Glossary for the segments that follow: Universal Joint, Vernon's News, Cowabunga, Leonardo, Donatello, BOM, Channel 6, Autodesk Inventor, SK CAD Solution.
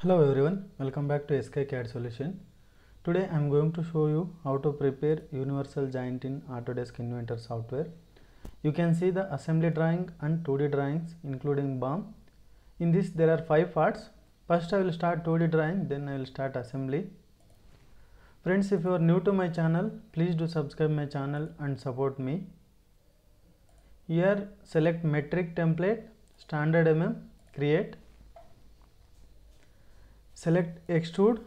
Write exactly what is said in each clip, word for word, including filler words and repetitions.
Hello everyone, welcome back to S K C A D Solution. Today I am going to show you how to prepare Universal Joint in Autodesk Inventor software. You can see the assembly drawing and two D drawings including B O M. In this there are five parts. First I will start two D drawing, then I will start assembly. Friends, if you are new to my channel, please do subscribe my channel and support me. Here select metric template, standard mm, create. Select extrude,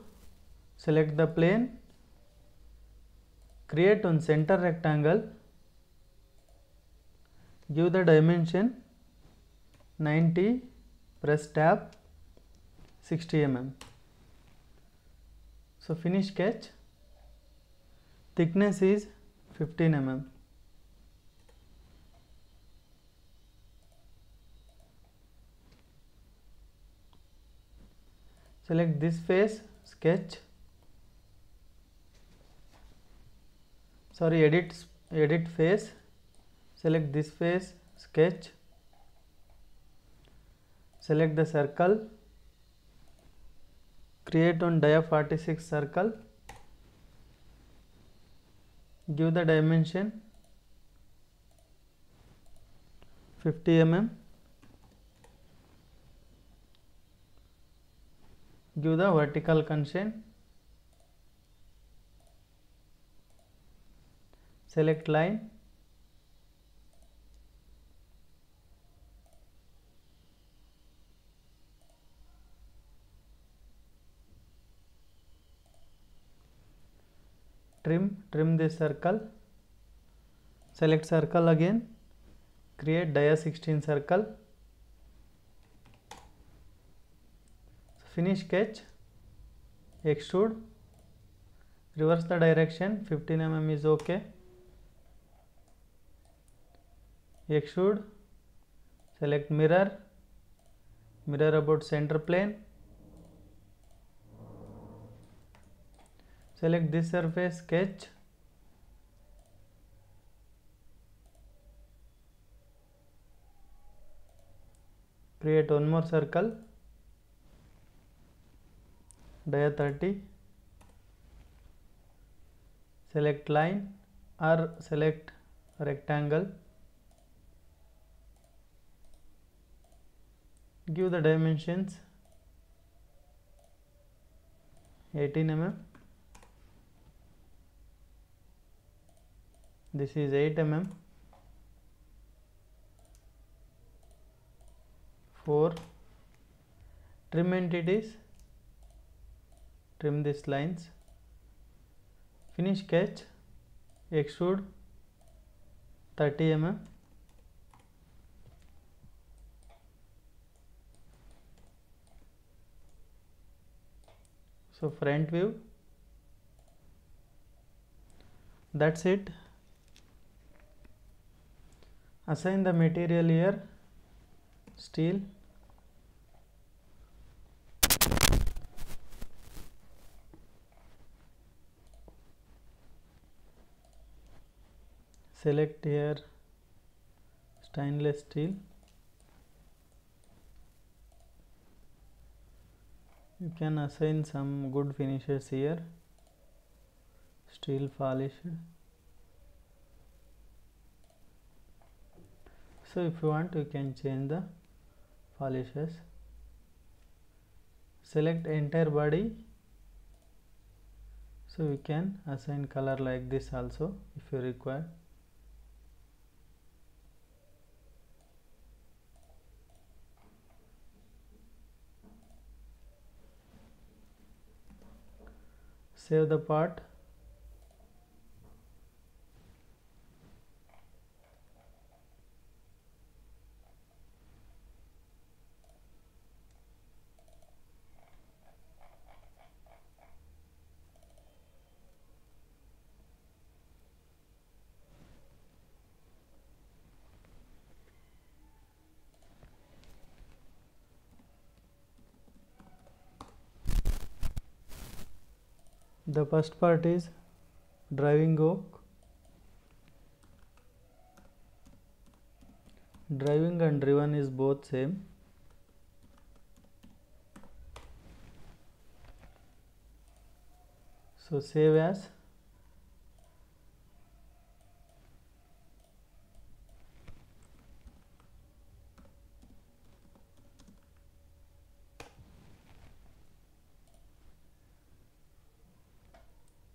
select the plane, create one center rectangle, give the dimension ninety, press tab, sixty millimeters. So finish sketch, thickness is fifteen millimeters. Select this face, sketch, sorry edit, edit face, select this face, sketch, select the circle, create on dia forty-six circle, give the dimension fifty millimeters. Give the vertical constraint, select line, trim, trim this circle, select circle again, create dia sixteen circle. Finish sketch, extrude, reverse the direction, fifteen millimeters is ok, extrude, select mirror, mirror about center plane, select this surface, sketch, create one more circle, dia thirty, select line or select rectangle, give the dimensions eighteen millimeters, this is eight millimeters, four, trim entities, trim these lines, finish sketch, extrude thirty millimeters, so front view. That's it. Assign the material here, steel. Select here stainless steel, you can assign some good finishes here, steel polish. So if you want you can change the polishes. Select entire body, so you can assign color like this also if you require. Save the part, the first part is driving yoke, driving and driven is both same, So save as.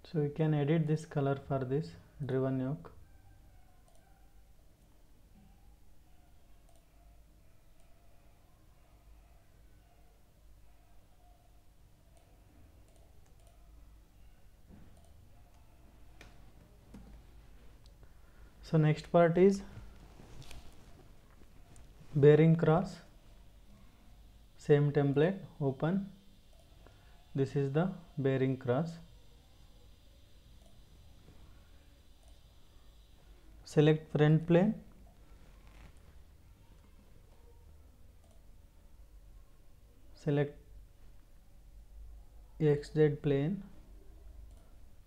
So we can edit this color for this driven yoke. So next part is bearing cross, same template, open. This is the bearing cross. Select front plane, select X Z plane,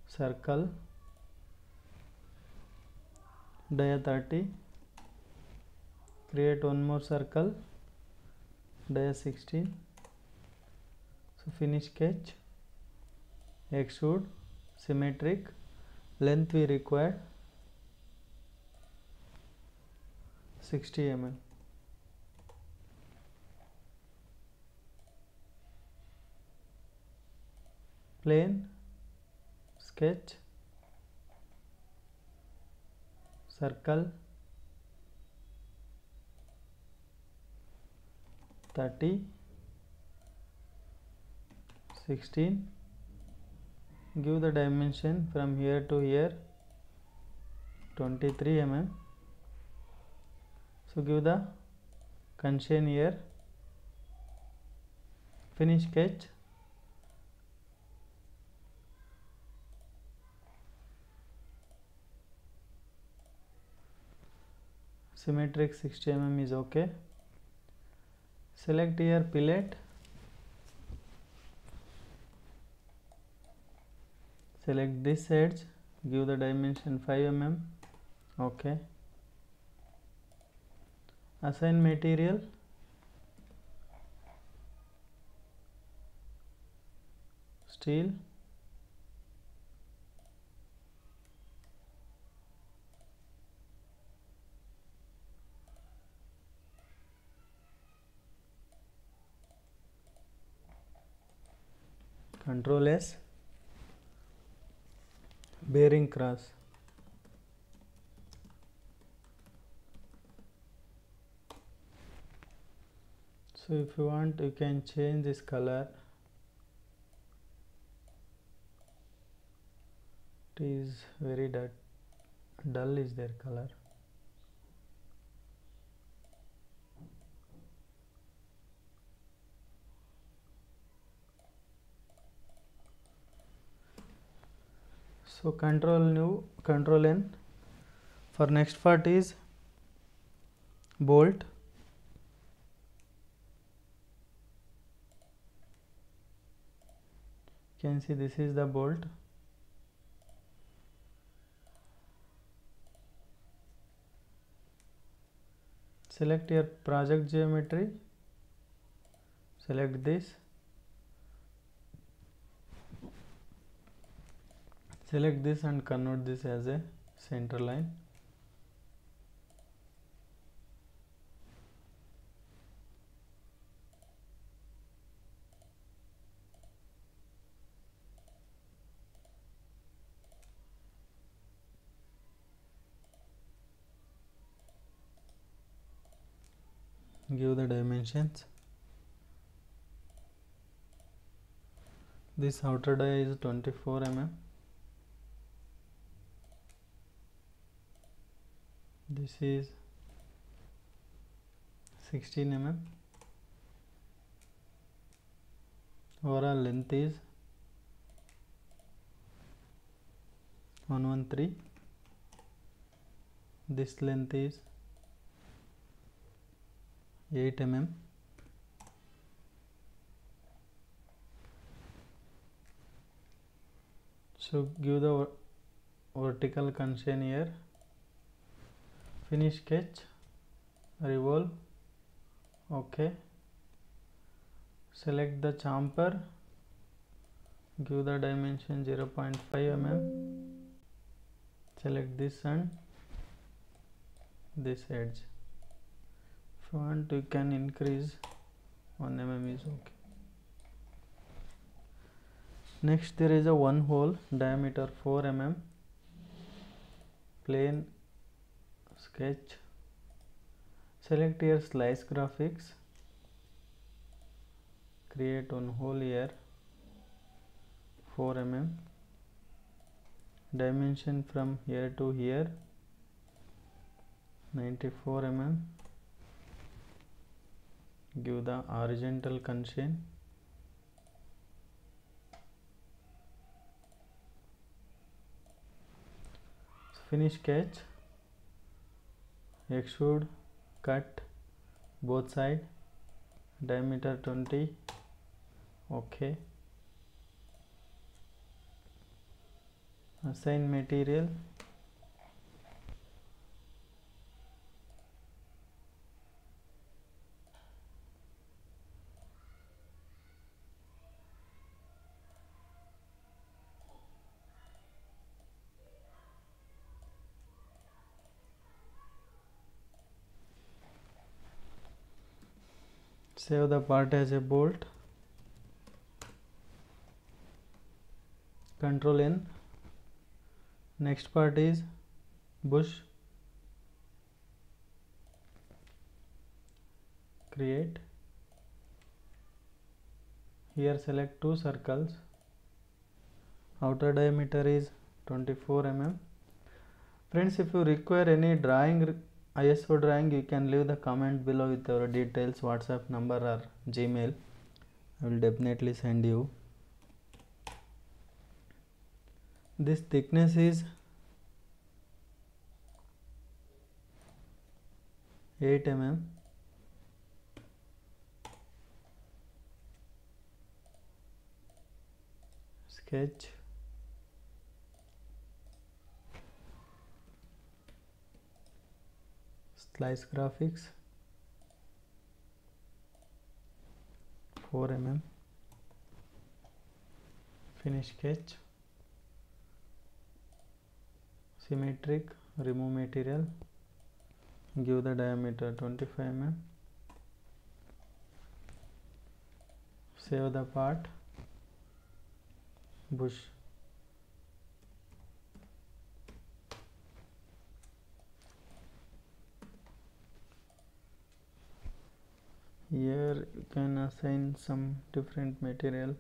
circle, dia thirty, create one more circle, dia sixteen, so finish sketch, extrude, symmetric, length we require sixty millimeters. Plane, sketch, circle, thirty, sixteen, give the dimension from here to here, twenty-three millimeters. So give the constraint here, finish sketch, symmetric sixty millimeters is okay. Select here fillet, select this edge, give the dimension five millimeters, okay. Assign material, steel, control S, bearing cross. So if you want, you can change this color. It is very dull, dull is their color. So control new, control N. For next part is bolt. You can see this is the bolt. Select your project geometry, select this, select this and convert this as a center line. Give the dimensions. This outer die is twenty-four millimeters. This is sixteen millimeters. Overall length is one hundred thirteen. This length is eight millimeters. So give the vertical constraint here, finish sketch, revolve, ok. Select the chamfer, give the dimension zero point five millimeters, select this and this edge. If you want, you can increase one millimeter is okay. Next there is a one hole diameter four millimeters, plane sketch, select here slice graphics, create one hole here four millimeters, dimension from here to here ninety-four millimeters, give the horizontal constraint, finish sketch, extrude, cut both side, diameter twenty, okay, assign material, save the part as a bolt, control N. Next part is bush, create, here select two circles, outer diameter is twenty-four millimeters. Friends, if you require any drawing I S O drawing, you can leave the comment below with your details, WhatsApp number or Gmail. I will definitely send you. This thickness is eight millimeters. Sketch. Slice graphics four millimeters, finish sketch, symmetric, remove material, give the diameter twenty-five millimeters, save the part, bush. Here you can assign some different material,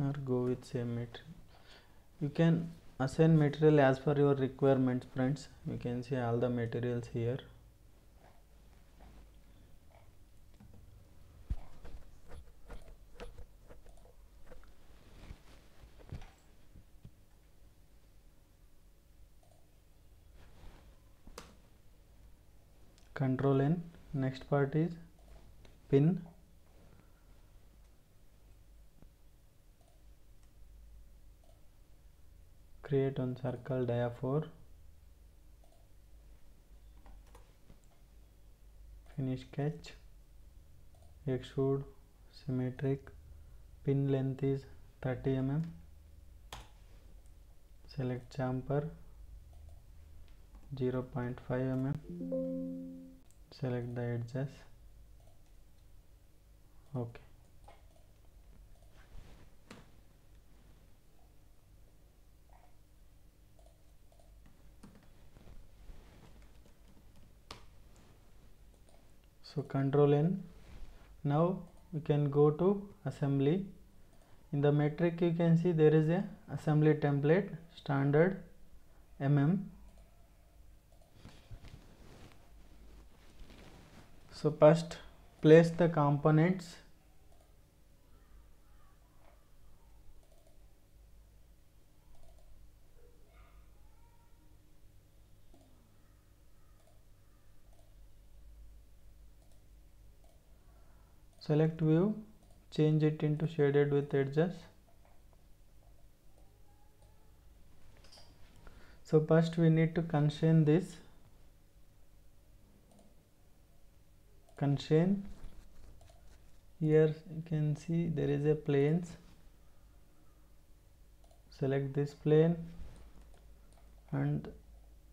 or go with same material. You can assign material as per your requirements, friends. You can see all the materials here. Control N. Next part is pin, create one circle dia four, finish sketch, extrude, symmetric, pin length is thirty millimeters, select chamfer zero point five millimeters, select the edges, okay. So control N. Now we can go to assembly. In the metric you can see there is a assembly template, standard mm. So first place the components, select view, change it into shaded with edges. So first we need to constrain this. Constrain Here you can see there is a planes. Select this plane and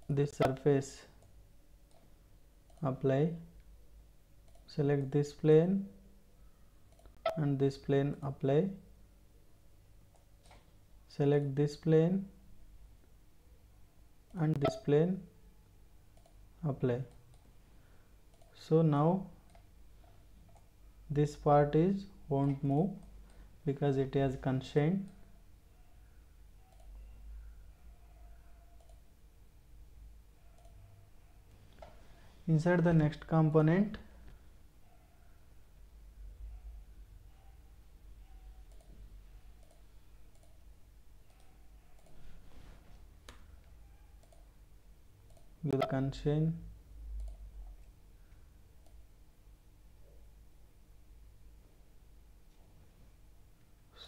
this surface, apply. Select this plane and this plane, apply. Select this plane and this plane, apply. So now this part is won't move because it has constraint. Insert the next component. Give the constraint.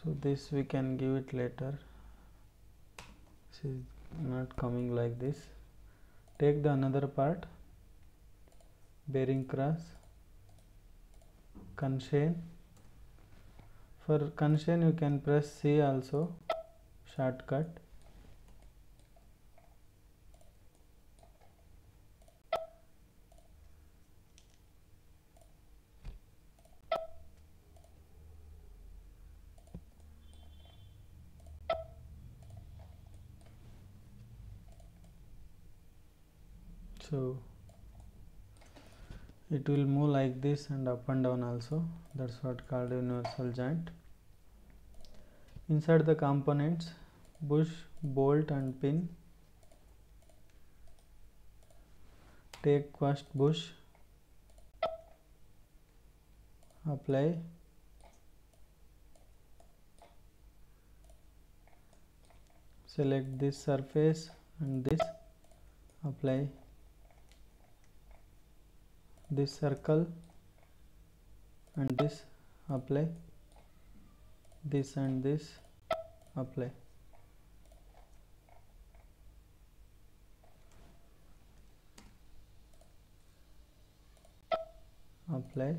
So this we can give it later. This is not coming like this. Take the another part. Bearing cross, constraint. For constraint you can press C also, shortcut. So it will move like this and up and down also. That's what called universal joint. Insert the components, bush, bolt and pin. Take first bush, apply. Select this surface and this, apply. This circle and this, apply. This and this, apply. Apply.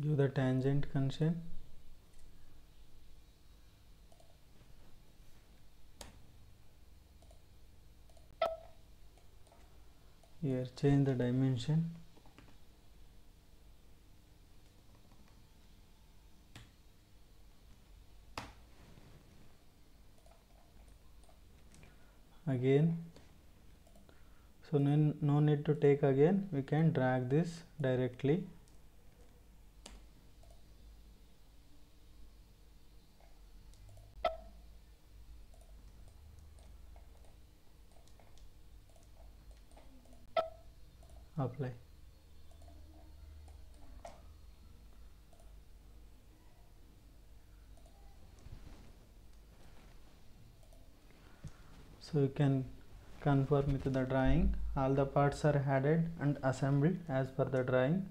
Give the tangent constraint. Here change the dimension. Again, so no, no need to take again. We can drag this directly. Apply. So you can conform with the drawing. All the parts are added and assembled as per the drawing.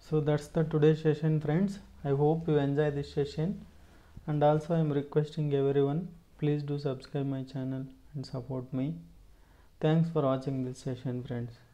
So that's the today's session, friends. I hope you enjoy this session. And also I am requesting everyone, please do subscribe my channel and support me. Thanks for watching this session, friends.